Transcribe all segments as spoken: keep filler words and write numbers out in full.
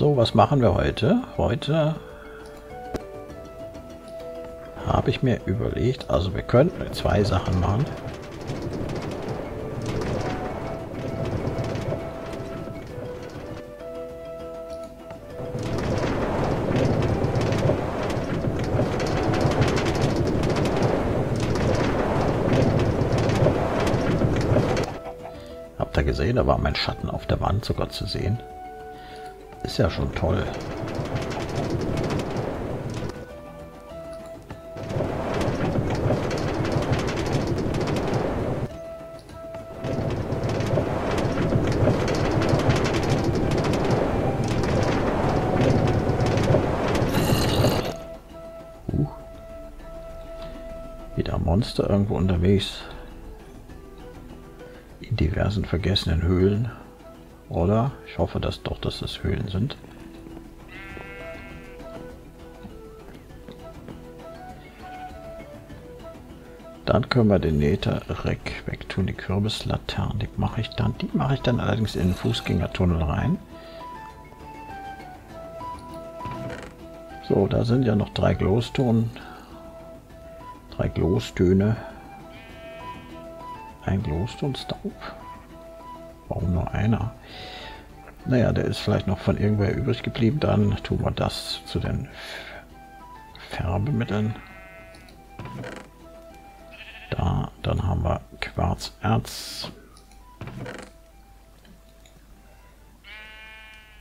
So, was machen wir heute? Heute habe ich mir überlegt, also wir könnten zwei Sachen machen. Habt ihr gesehen, da war mein Schatten auf der Wand sogar zu sehen. Ist ja schon toll. Uh. Wieder Monster irgendwo unterwegs. In diversen vergessenen Höhlen. Oder? Ich hoffe, dass doch, dass es Höhlen sind. Dann können wir den Netherrack wegtun, die Kürbislaternen. Die mache ich dann, die mache ich dann allerdings in den Fußgängertunnel rein. So, da sind ja noch drei Glostonen, drei Glostöne, ein Glostonstaub. Warum nur einer? Naja, der ist vielleicht noch von irgendwer übrig geblieben. Dann tun wir das zu den Färbemitteln. Da, dann haben wir Quarzerz.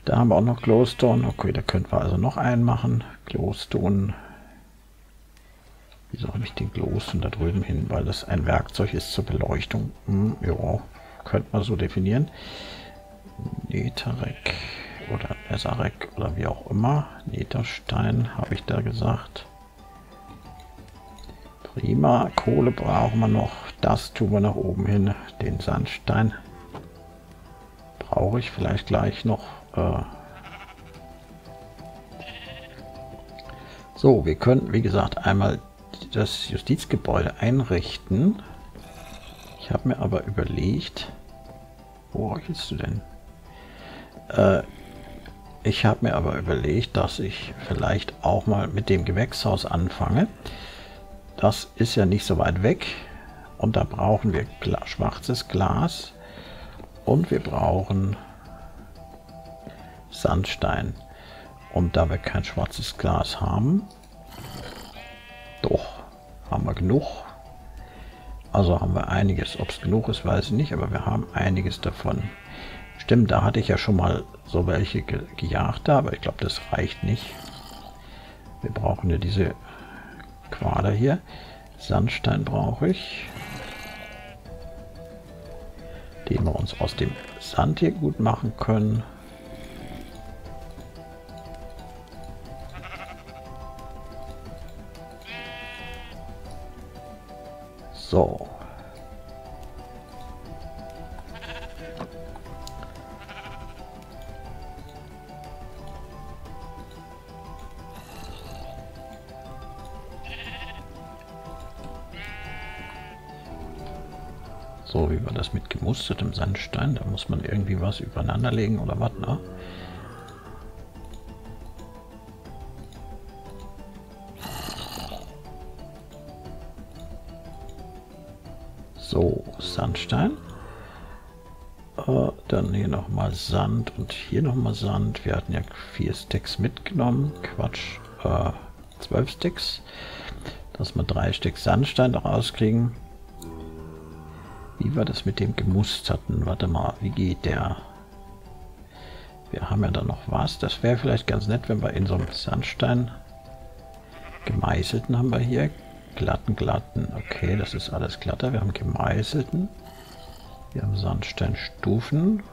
Da haben wir auch noch Glowstone. Okay, da könnten wir also noch einen machen. Glowstone. Wieso habe ich den Glowstone da drüben hin? Weil das ein Werkzeug ist zur Beleuchtung. Hm, ja. Könnte man so definieren. Netherrack oder Netherrack oder wie auch immer. Netherstein habe ich da gesagt. Prima. Kohle brauchen wir noch. Das tun wir nach oben hin. Den Sandstein brauche ich vielleicht gleich noch. Äh so, wir können, wie gesagt, einmal das Justizgebäude einrichten. Ich habe mir aber überlegt, wo röchelst du denn? Äh, ich habe mir aber überlegt, dass ich vielleicht auch mal mit dem Gewächshaus anfange. Das ist ja nicht so weit weg. Und da brauchen wir Gla- schwarzes Glas. Und wir brauchen Sandstein. Und da wir kein schwarzes Glas haben, doch, haben wir genug. Also haben wir einiges. Ob es genug ist, weiß ich nicht, aber wir haben einiges davon. Stimmt, da hatte ich ja schon mal so welche ge gejagt, aber ich glaube, das reicht nicht. Wir brauchen ja diese Quader hier. Sandstein brauche ich. Den wir uns aus dem Sand hier gut machen können. So. So, wie war das mit gemustertem Sandstein? Da muss man irgendwie was übereinander legen oder was, ne? So, Sandstein. Äh, dann hier nochmal Sand und hier nochmal Sand. Wir hatten ja vier Stacks mitgenommen. Quatsch, äh, zwölf Stacks. Dass wir drei Stacks Sandstein noch rauskriegen. Wie war das mit dem gemusterten? Warte mal, wie geht der? Wir haben ja da noch was. Das wäre vielleicht ganz nett, wenn wir in so einem Sandstein gemeißelten haben wir hier. Glatten, glatten. Okay, das ist alles glatter. Wir haben gemeißelten. Wir haben Sandsteinstufen.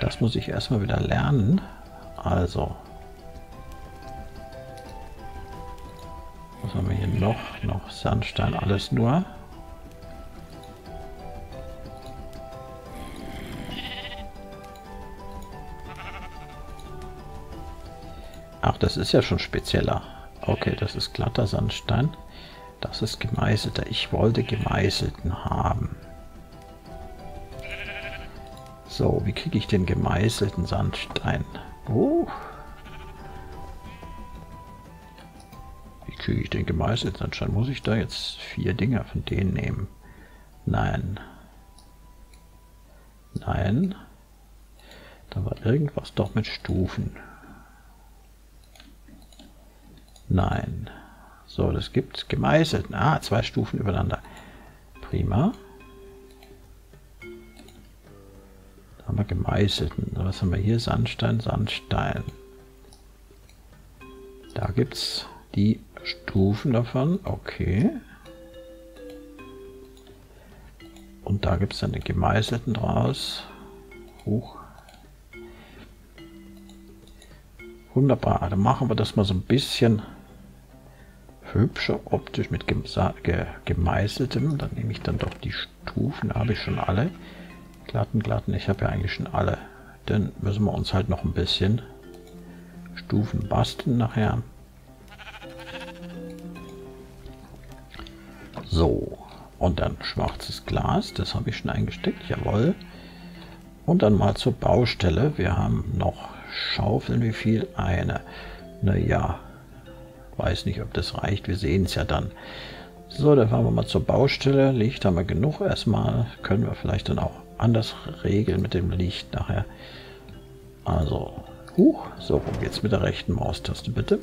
Das muss ich erstmal wieder lernen. Also. Was haben wir hier noch? Noch Sandstein, alles nur. Ach, das ist ja schon spezieller. Okay, das ist glatter Sandstein. Das ist gemeißelter. Ich wollte gemeißelten haben. So, wie kriege ich den gemeißelten Sandstein? Oh. Wie kriege ich den gemeißelten Sandstein? Muss ich da jetzt vier Dinger von denen nehmen? Nein. Nein. Da war irgendwas doch mit Stufen. Nein. So, das gibt gemeißelten. Ah, zwei Stufen übereinander. Prima. Da haben wir gemeißelten. Was haben wir hier? Sandstein, Sandstein. Da gibt es die Stufen davon. Okay. Und da gibt es dann den gemeißelten draus. Hoch. Wunderbar. Dann machen wir das mal so ein bisschen hübscher optisch mit gemeißeltem. Dann nehme ich dann doch die Stufen. Da habe ich schon alle. Glatten, glatten. Ich habe ja eigentlich schon alle. Dann müssen wir uns halt noch ein bisschen Stufen basteln nachher. So. Und dann schwarzes Glas. Das habe ich schon eingesteckt. Jawohl. Und dann mal zur Baustelle. Wir haben noch Schaufeln. Wie viel? Eine. Naja. Weiß nicht, ob das reicht. Wir sehen es ja dann. So, dann fahren wir mal zur Baustelle. Licht haben wir genug erstmal. Können wir vielleicht dann auch anders regeln mit dem Licht nachher. Also, huch, so rum geht's mit der rechten Maustaste bitte.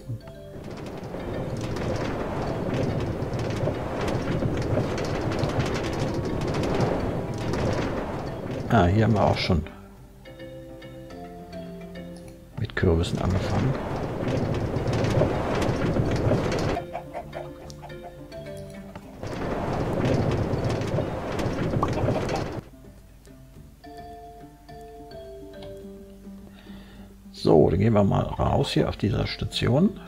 Ah, hier haben wir auch schon mit Kürbissen angefangen. So, dann gehen wir mal raus hier auf dieser Station.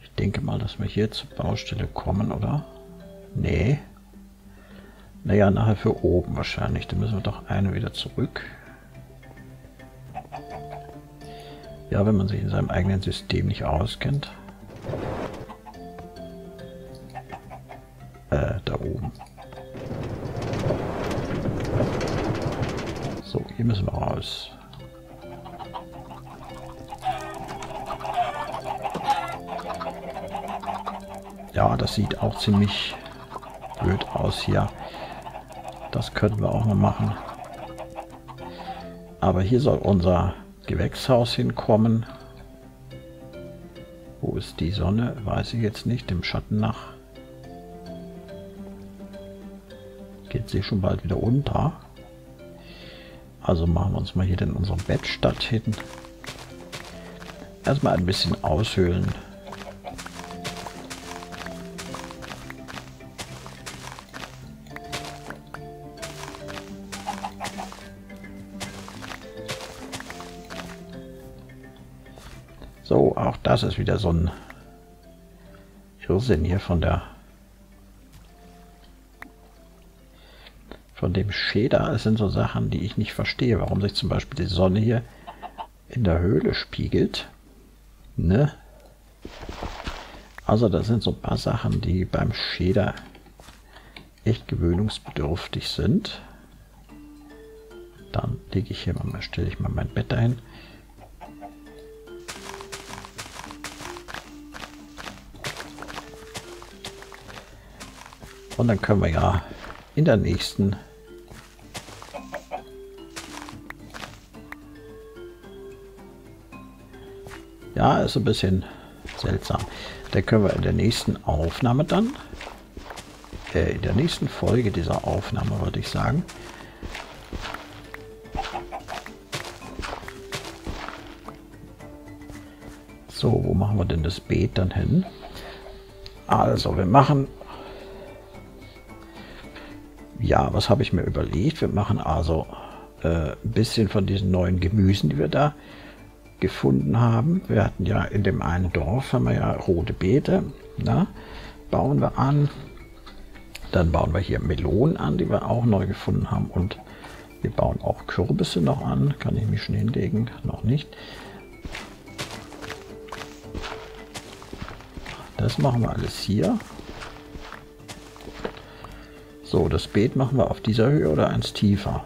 Ich denke mal, dass wir hier zur Baustelle kommen, oder? Nee. Naja, nachher für oben wahrscheinlich. Dann müssen wir doch eine wieder zurück. Ja, wenn man sich in seinem eigenen System nicht auskennt. Äh, da oben. So, hier müssen wir raus. Ja, das sieht auch ziemlich blöd aus hier. Das könnten wir auch mal machen. Aber hier soll unser Gewächshaus hinkommen. Wo ist die Sonne? Weiß ich jetzt nicht. Dem Schatten nach. Geht sie schon bald wieder unter. Also machen wir uns mal hier in unserem Bett statt hin. Erstmal ein bisschen aushöhlen. So, auch das ist wieder so ein Irrsinn hier von der von dem Shader. Es sind so Sachen, die ich nicht verstehe, warum sich zum Beispiel die Sonne hier in der Höhle spiegelt. Ne? Also das sind so ein paar Sachen, die beim Shader echt gewöhnungsbedürftig sind. Dann lege ich hier mal, stelle ich mal mein Bett dahin. Und dann können wir ja in der nächsten ja, ist ein bisschen seltsam. Da können wir in der nächsten Aufnahme dann äh, in der nächsten Folge dieser Aufnahme würde ich sagen so, wo machen wir denn das Beet dann hin? Also wir machen ja, was habe ich mir überlegt? Wir machen also äh, ein bisschen von diesen neuen Gemüsen, die wir da gefunden haben. Wir hatten ja in dem einen Dorf, haben wir ja rote Beete, na? Bauen wir an. Dann bauen wir hier Melonen an, die wir auch neu gefunden haben. Und wir bauen auch Kürbisse noch an. Kann ich mich schon hinlegen? Noch nicht. Das machen wir alles hier. So, das Beet machen wir auf dieser Höhe oder eins tiefer?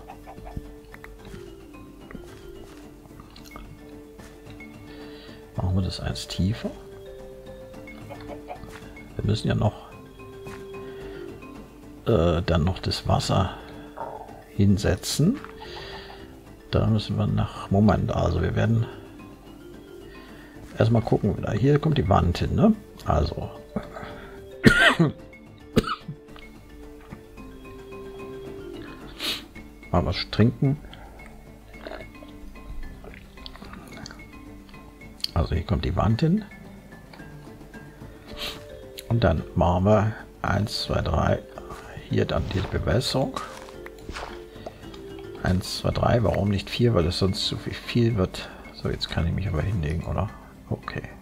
Machen wir das eins tiefer. Wir müssen ja noch äh, dann noch das Wasser hinsetzen. Da müssen wir nach... Moment, also wir werden erstmal gucken. Hier kommt die Wand hin, ne? Also. Mal was trinken. Also hier kommt die Wand hin. Und dann machen wir eins, zwei, drei. Hier dann die Bewässerung. eins, zwei, drei. Warum nicht vier? Weil das sonst zu viel wird. So, jetzt kann ich mich aber hinlegen, oder? Okay.